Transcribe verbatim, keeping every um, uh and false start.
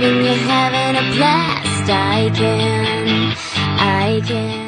When you're having a blast, I can, I can